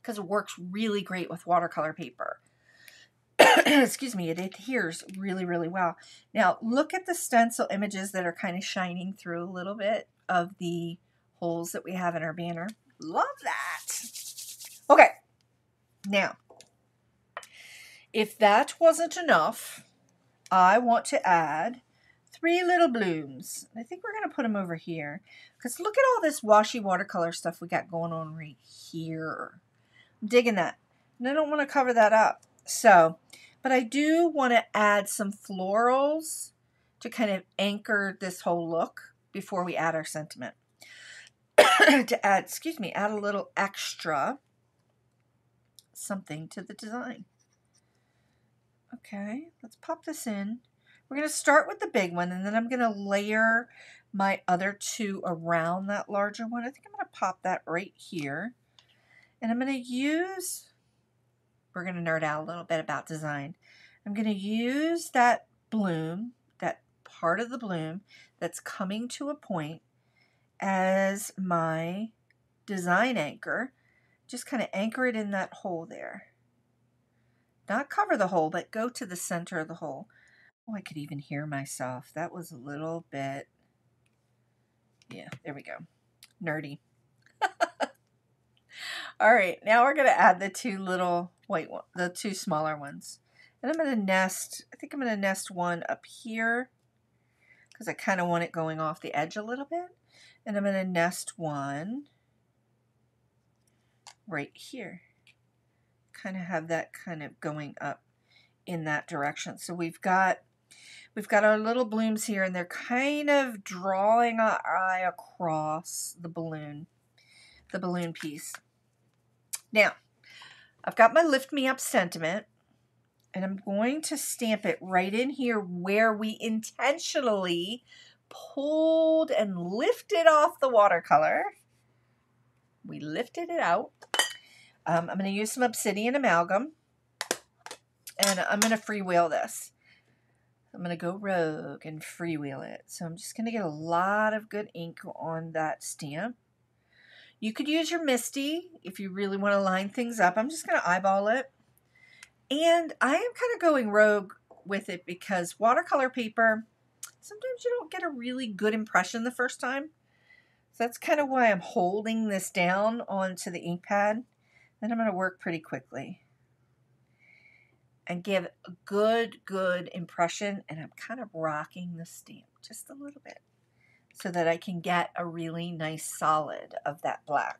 because it works really great with watercolor paper. Excuse me, it adheres really, really well. Now look at the stencil images that are kind of shining through a little bit of the holes that we have in our banner. Love that. Okay, now if that wasn't enough, I want to add three little blooms. I think we're going to put them over here because look at all this washi watercolor stuff we got going on right here. I'm digging that, and I don't want to cover that up. So, but I do want to add some florals to kind of anchor this whole look before we add our sentiment. to add, excuse me, add a little extra something to the design. Okay, let's pop this in. We're going to start with the big one, and then I'm going to layer my other two around that larger one. I think I'm going to pop that right here. And I'm going to use, we're going to nerd out a little bit about design. I'm going to use that bloom, that part of the bloom that's coming to a point as my design anchor. Just kind of anchor it in that hole there. Not cover the hole, but go to the center of the hole. Oh, I could even hear myself. That was a little bit, yeah, there we go. Nerdy. All right, now we're going to add the two little white ones, the two smaller ones. And I'm going to nest, I think I'm going to nest one up here because I kind of want it going off the edge a little bit. And I'm going to nest one right here. Kind of have that kind of going up in that direction. So we've got, we've got our little blooms here, and they're kind of drawing our eye across the balloon, the balloon piece. Now, I've got my Lift Me Up sentiment, and I'm going to stamp it right in here where we intentionally pulled and lifted off the watercolor. We lifted it out. Um, I'm going to use some Obsidian Amalgam, and I'm going to freewheel this. I'm going to go rogue and freewheel it. So I'm just going to get a lot of good ink on that stamp. You could use your Misty if you really want to line things up. I'm just going to eyeball it. And I am kind of going rogue with it because watercolor paper, sometimes you don't get a really good impression the first time. So that's kind of why I'm holding this down onto the ink pad. Then I'm going to work pretty quickly and give a good, good impression. And I'm kind of rocking the stamp just a little bit so that I can get a really nice solid of that black.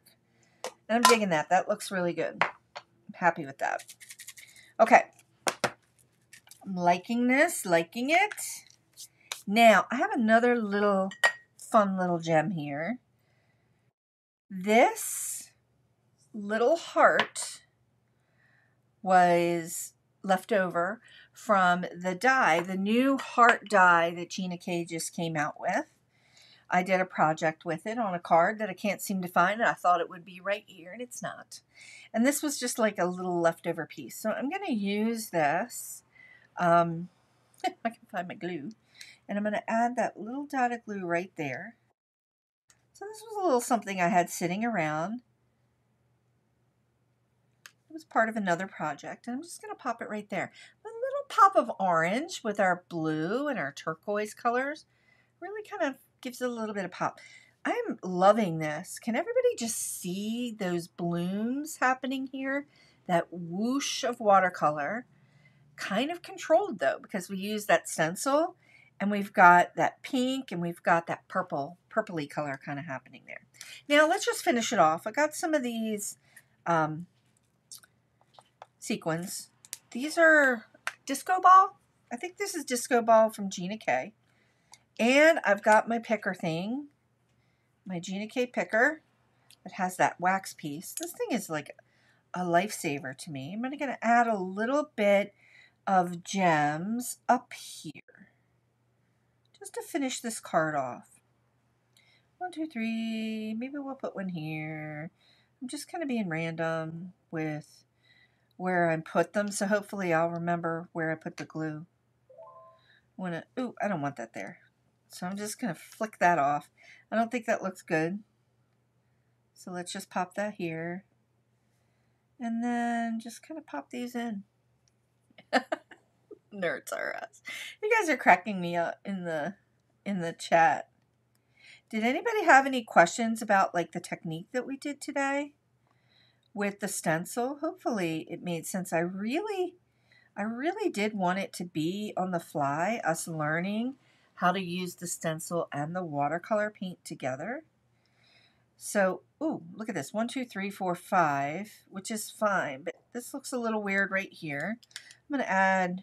And I'm digging that. That looks really good. I'm happy with that. Okay. I'm liking this, liking it. Now, I have another little fun little gem here. This little heart was left over from the die, the new heart die that Gina K just came out with. I did a project with it on a card that I can't seem to find, and I thought it would be right here, and it's not. And this was just like a little leftover piece. So I'm going to use this. Um, I can find my glue. And I'm going to add that little dot of glue right there. So this was a little something I had sitting around. It was part of another project, and I'm just going to pop it right there. A little pop of orange with our blue and our turquoise colors really kind of gives it a little bit of pop. I'm loving this. Can everybody just see those blooms happening here? That whoosh of watercolor. Kind of controlled though, because we used that stencil. And we've got that pink and we've got that purple, purpley color kind of happening there. Now let's just finish it off. I got some of these um, sequins. These are Disco Ball. I think this is Disco Ball from Gina K. And I've got my picker thing, my Gina K picker that has that wax piece. This thing is like a lifesaver to me. I'm going to add a little bit of gems up here. Just to finish this card off. One, two, three. Maybe we'll put one here. I'm just kind of being random with where I put them. So hopefully I'll remember where I put the glue. Wanna, ooh, I don't want that there. So I'm just going to flick that off. I don't think that looks good. So let's just pop that here. And then just kind of pop these in. Nerds are us. You guys are cracking me up in the in the chat. Did anybody have any questions about like the technique that we did today with the stencil? Hopefully it made sense. I really I really did want it to be on the fly, us learning how to use the stencil and the watercolor paint together. So, ooh, look at this. One, two, three, four, five, which is fine, but this looks a little weird right here. I'm going to add,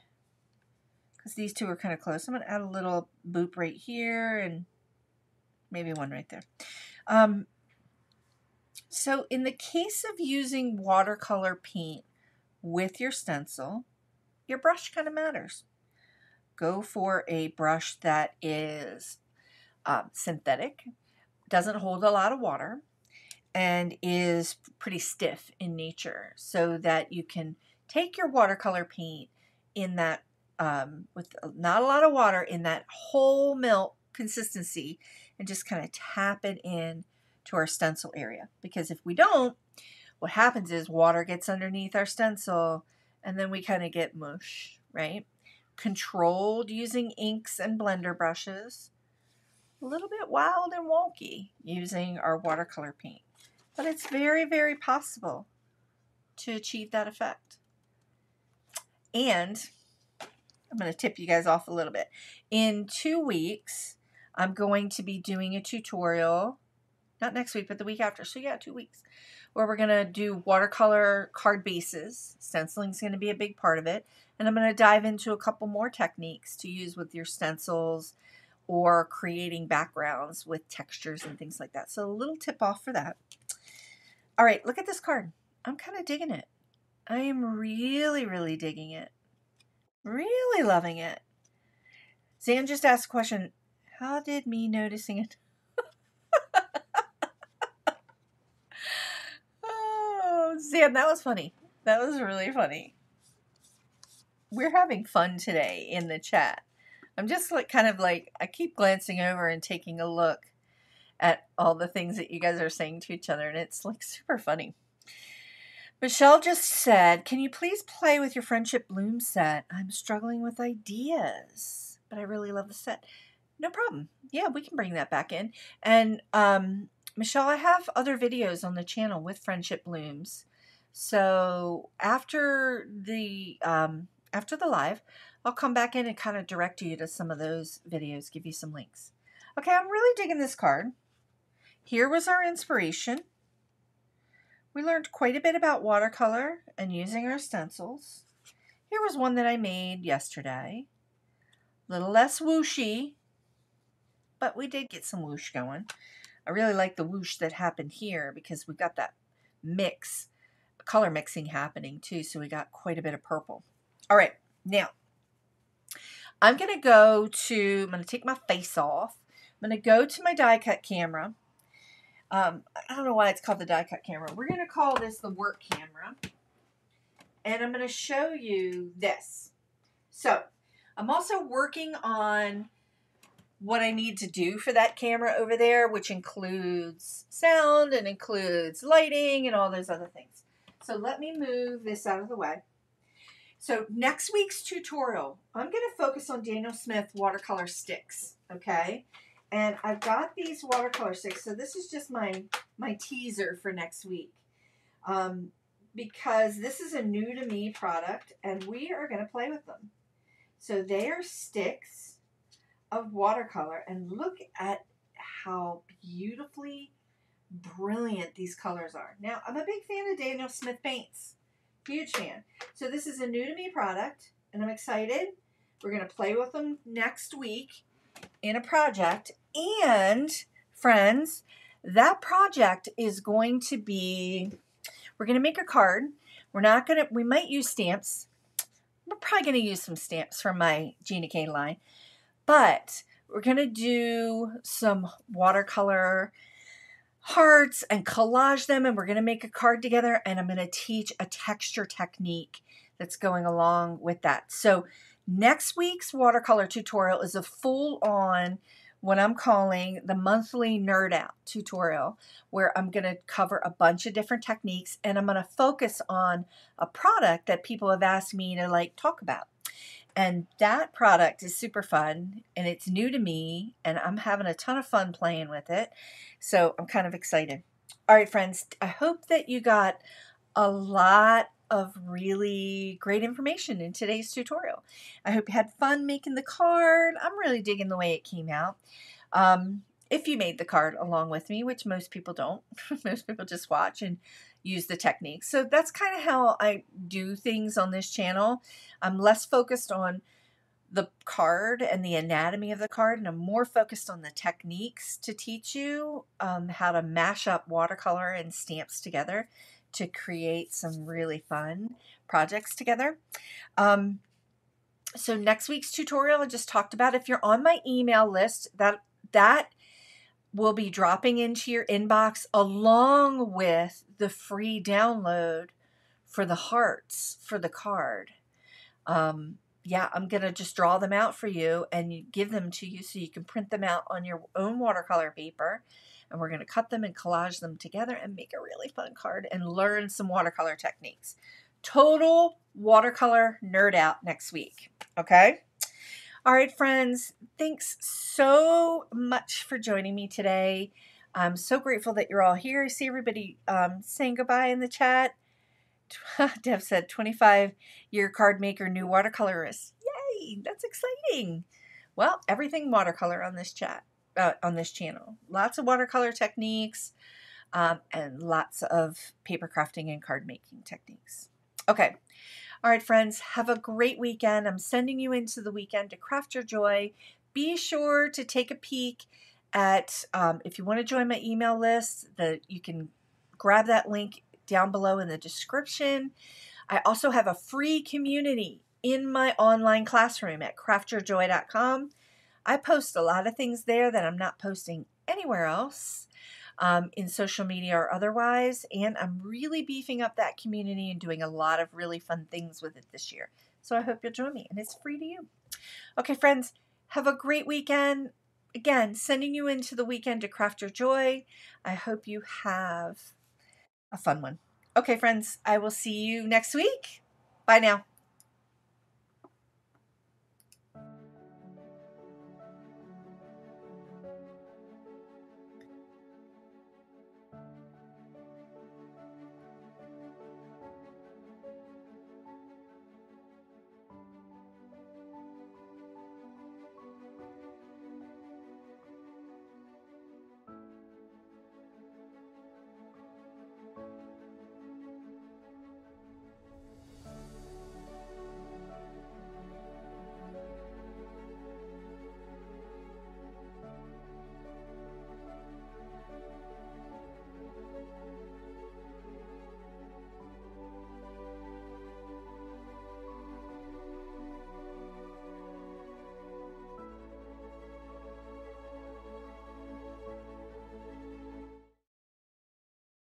because these two are kind of close, I'm going to add a little boop right here and maybe one right there. Um, so in the case of using watercolor paint with your stencil, your brush kind of matters. Go for a brush that is um, synthetic, doesn't hold a lot of water, and is pretty stiff in nature so that you can take your watercolor paint in that, um, with not a lot of water, in that whole milk consistency and just kind of tap it in to our stencil area. Because if we don't, what happens is water gets underneath our stencil and then we kind of get mush, right? Controlled using inks and blender brushes. A little bit wild and wonky using our watercolor paint. But it's very, very possible to achieve that effect. And I'm going to tip you guys off a little bit. In two weeks, I'm going to be doing a tutorial. Not next week, but the week after. So yeah, two weeks. Where we're going to do watercolor card bases. Stenciling is going to be a big part of it. And I'm going to dive into a couple more techniques to use with your stencils or creating backgrounds with textures and things like that. So a little tip off for that. All right, look at this card. I'm kind of digging it. I am really, really digging it. Really loving it. Zan just asked a question. How did me noticing it? Oh, Sam, that was funny. That was really funny. We're having fun today in the chat. I'm just like kind of like, I keep glancing over and taking a look at all the things that you guys are saying to each other, and it's like super funny. Michelle just said, can you please play with your Friendship Bloom set? I'm struggling with ideas, but I really love the set. No problem. Yeah, we can bring that back in. And um, Michelle, I have other videos on the channel with Friendship Blooms. So after the, um, after the live, I'll come back in and kind of direct you to some of those videos, give you some links. Okay, I'm really digging this card. Here was our inspiration. We learned quite a bit about watercolor and using our stencils. Here was one that I made yesterday. A little less whooshy, but we did get some whoosh going. I really like the whoosh that happened here because we got that mix, color mixing happening too, so we got quite a bit of purple. All right, now I'm gonna go to, I'm gonna take my face off. I'm gonna go to my die cut camera. Um, I don't know why it's called the die cut camera. We're going to call this the work camera. And I'm going to show you this. So I'm also working on what I need to do for that camera over there, which includes sound and includes lighting and all those other things. So let me move this out of the way. So next week's tutorial, I'm going to focus on Daniel Smith watercolor sticks. Okay. And I've got these watercolor sticks, so this is just my, my teaser for next week. Um, because this is a new to me product, and we are going to play with them. So they are sticks of watercolor, and look at how beautifully brilliant these colors are. Now, I'm a big fan of Daniel Smith paints. Huge fan. So this is a new to me product, and I'm excited. We're going to play with them next week in a project, and friends, that project is going to be, we're going to make a card. We're not going to, we might use stamps. We're probably going to use some stamps from my Gina K line, but we're going to do some watercolor hearts and collage them, and we're going to make a card together, and I'm going to teach a texture technique that's going along with that. So next week's watercolor tutorial is a full-on, what I'm calling the monthly nerd out tutorial, where I'm going to cover a bunch of different techniques, and I'm going to focus on a product that people have asked me to like talk about. And that product is super fun, and it's new to me, and I'm having a ton of fun playing with it. So I'm kind of excited. All right, friends, I hope that you got a lot of really great information in today's tutorial. I hope you had fun making the card. I'm really digging the way it came out. Um, if you made the card along with me, which most people don't. Most people just watch and use the techniques. So that's kind of how I do things on this channel. I'm less focused on the card and the anatomy of the card, and I'm more focused on the techniques to teach you um, how to mash up watercolor and stamps together to create some really fun projects together. Um, so next week's tutorial I just talked about, if you're on my email list, that, that will be dropping into your inbox along with the free download for the hearts for the card. Um, yeah, I'm gonna just draw them out for you and give them to you so you can print them out on your own watercolor paper. And we're going to cut them and collage them together and make a really fun card and learn some watercolor techniques. Total watercolor nerd out next week. Okay? All right, friends. Thanks so much for joining me today. I'm so grateful that you're all here. I see everybody um, saying goodbye in the chat. Dev said twenty-five year card maker, new watercolorist. Yay! That's exciting. Well, everything watercolor on this chat. Uh, on this channel. Lots of watercolor techniques um, and lots of paper crafting and card making techniques. Okay. All right, friends, have a great weekend. I'm sending you into the weekend to craft your joy. Be sure to take a peek at, um, if you want to join my email list, the, you can grab that link down below in the description. I also have a free community in my online classroom at craft your joy dot com. I post a lot of things there that I'm not posting anywhere else. um, in social media or otherwise. And I'm really beefing up that community and doing a lot of really fun things with it this year. So I hope you'll join me, and it's free to you. Okay, friends, have a great weekend. Again, sending you into the weekend to craft your joy. I hope you have a fun one. Okay, friends, I will see you next week. Bye now.